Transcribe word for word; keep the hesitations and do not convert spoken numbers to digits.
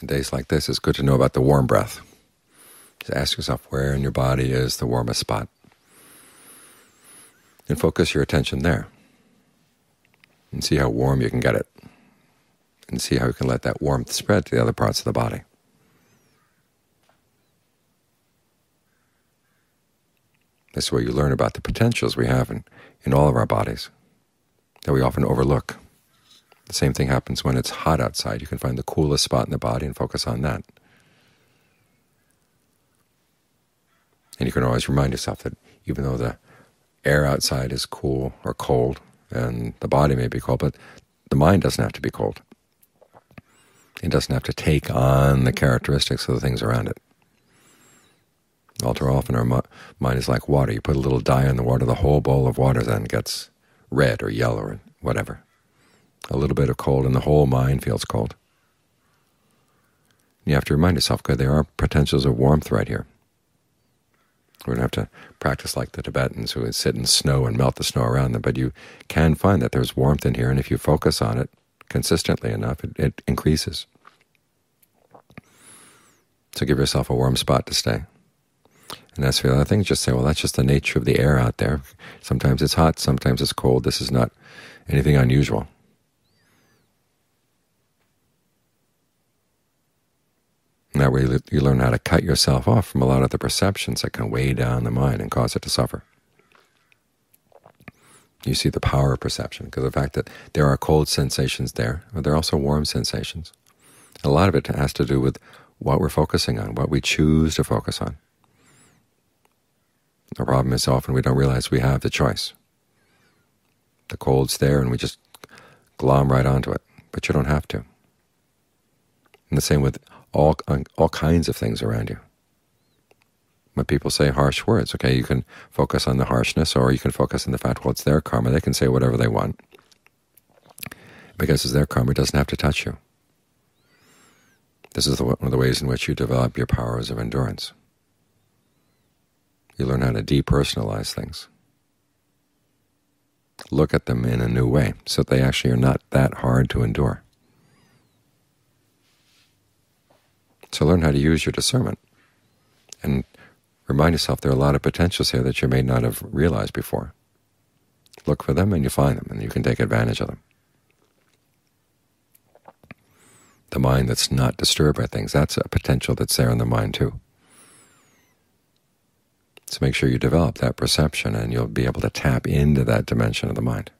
In days like this, it's good to know about the warm breath. Just ask yourself where in your body is the warmest spot, and focus your attention there, and see how warm you can get it, and see how you can let that warmth spread to the other parts of the body. This is where you learn about the potentials we have in, in all of our bodies that we often overlook. The same thing happens when it's hot outside. You can find the coolest spot in the body and focus on that. And you can always remind yourself that even though the air outside is cool or cold, and the body may be cold, but the mind doesn't have to be cold. It doesn't have to take on the characteristics of the things around it. All too often our mind is like water. You put a little dye in the water, the whole bowl of water then gets red or yellow or whatever. A little bit of cold and the whole mind feels cold. You have to remind yourself, because there are potentials of warmth right here. We don't have to practice like the Tibetans who would sit in snow and melt the snow around them, but you can find that there's warmth in here, and if you focus on it consistently enough, it, it increases. So give yourself a warm spot to stay. And as for the other things, just say, well, that's just the nature of the air out there. Sometimes it's hot, sometimes it's cold. This is not anything unusual. And that way you learn how to cut yourself off from a lot of the perceptions that can weigh down the mind and cause it to suffer. You see the power of perception, because the fact that there are cold sensations there, but there are also warm sensations. A lot of it has to do with what we're focusing on, what we choose to focus on. The problem is often we don't realize we have the choice. The cold's there and we just glom right onto it, but you don't have to. And the same with all all kinds of things around you. When people say harsh words, okay, you can focus on the harshness, or you can focus on the fact, well, it's their karma, they can say whatever they want. Because it's their karma, it doesn't have to touch you. This is the, one of the ways in which you develop your powers of endurance. You learn how to depersonalize things. Look at them in a new way, so that they actually are not that hard to endure. So learn how to use your discernment, and remind yourself there are a lot of potentials here that you may not have realized before. Look for them and you find them, and you can take advantage of them. The mind that's not disturbed by things, that's a potential that's there in the mind too. So make sure you develop that perception, and you'll be able to tap into that dimension of the mind.